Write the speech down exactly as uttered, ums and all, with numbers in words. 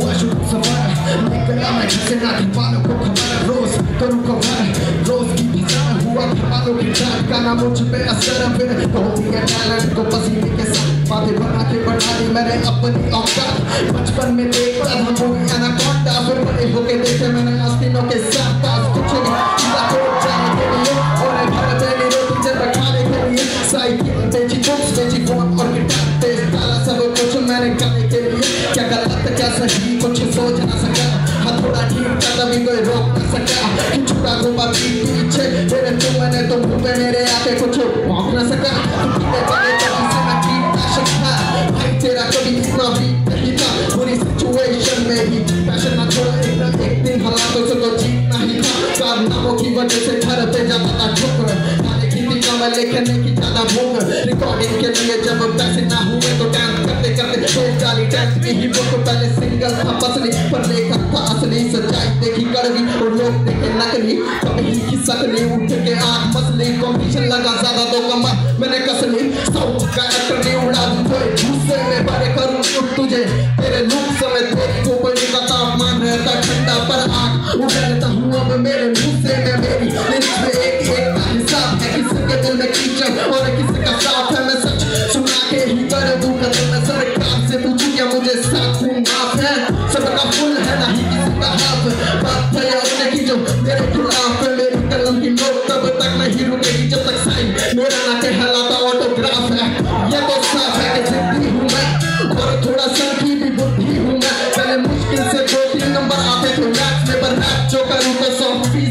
Łaził po sowarach, nie galamaj, że na tym palu pokowarach roz, to rukowarach, rozki bizarach, łapie panu piętarka, na moczy mera serafina, to obiega dalek, to pasywnie ke sath, paty banake banani, mere apni औकात, बचपन में देख पड़ा था वो anaconda, फिर बड़े होके देखे मैंने आस्तीनों के साथ ताज कुचेगा, इला तोड़ जाने के लिए, और एक भारत में रोटी पिक्चर रखाने के लिए, साइकिल बेची बुक्स बेची फोन और गिटार तेज ताला सब कुछ मैंने करने के लिए क्या गलत क्या सही कुछ सोच ना सका हथौड़ा ठीक था तभी कोई रोक ना सका छुपा घुमा पीठ पीछे तेरे तुम मैंने तो भूखे मेरे आके कुछ भौंक ना सका पीते पड़े तभी से मैं ठीक था शक्का भाई तेरा कभी इतना भी नहीं था बुरी सिचुएशन में भी पैशन ना छोड़ा एक ना एक दिन हालातों से तो जीतना ही था कारनामों की वजह से घर पे जाता था ठोकर खाने की दिखा मैं लेखने की ज़्यादा भूख रिकॉर्डिंग के लिए जब पैसे ना हुए तो डांस करते करते सोच डाली डांस में ही वो तो पहले सिंगल था पसली पर लेखक था असली सच्चाई देखी कड़वी और लोग देखे नकली कभी की सकली उठ के आँख मसली कॉम्पिटिशन लगा ज़्यादा तो कमा मैंने कसली साउथ का एक्टर ने उड़ा दी तो गुस्से में भरे करूँ उठ तुझे तेरे लुक समेत तेरी खोपड़ी का तापमान रहता ठंडा पर आँख उड़ रहता हुआ मैं मेरे गुस्से में मेरी लिस्ट में एक एक का हिसाब है किसके दिल में कीचड़ और किसका साफ है मैं सच सुना के ही कर दूँ कदम मैं सरकार से पूछूँ क्या मुझे साथ में माफ है सबका फुल है ना ही किसी का हाफ बात है या नहीं जो मेरे खिलाफ है मेरी कलम की नोट तब तक नहीं रुकेगी जब तक साइन मेरा ना कहलाता ऑटोग्राफ है ये तो साफ है कि जिंदगी हूँ मैं और थोड़ा संकी भी बुद्धि हूँ मैं पहले मुश्किल से दो तीन नंबर आते थे मैच में पर रात जो करूँ तो सौ फीस